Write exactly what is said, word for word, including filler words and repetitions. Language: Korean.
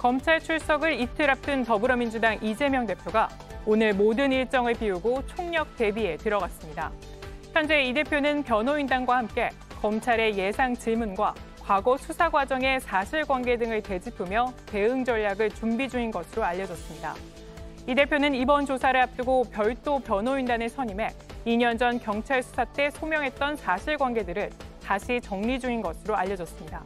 검찰 출석을 이틀 앞둔 더불어민주당 이재명 대표가 오늘 모든 일정을 비우고 총력 대비에 들어갔습니다. 현재 이 대표는 변호인단과 함께 검찰의 예상 질문과 과거 수사 과정의 사실관계 등을 되짚으며 대응 전략을 준비 중인 것으로 알려졌습니다. 이 대표는 이번 조사를 앞두고 별도 변호인단을 선임해 이 년 전 경찰 수사 때 소명했던 사실관계들을 다시 정리 중인 것으로 알려졌습니다.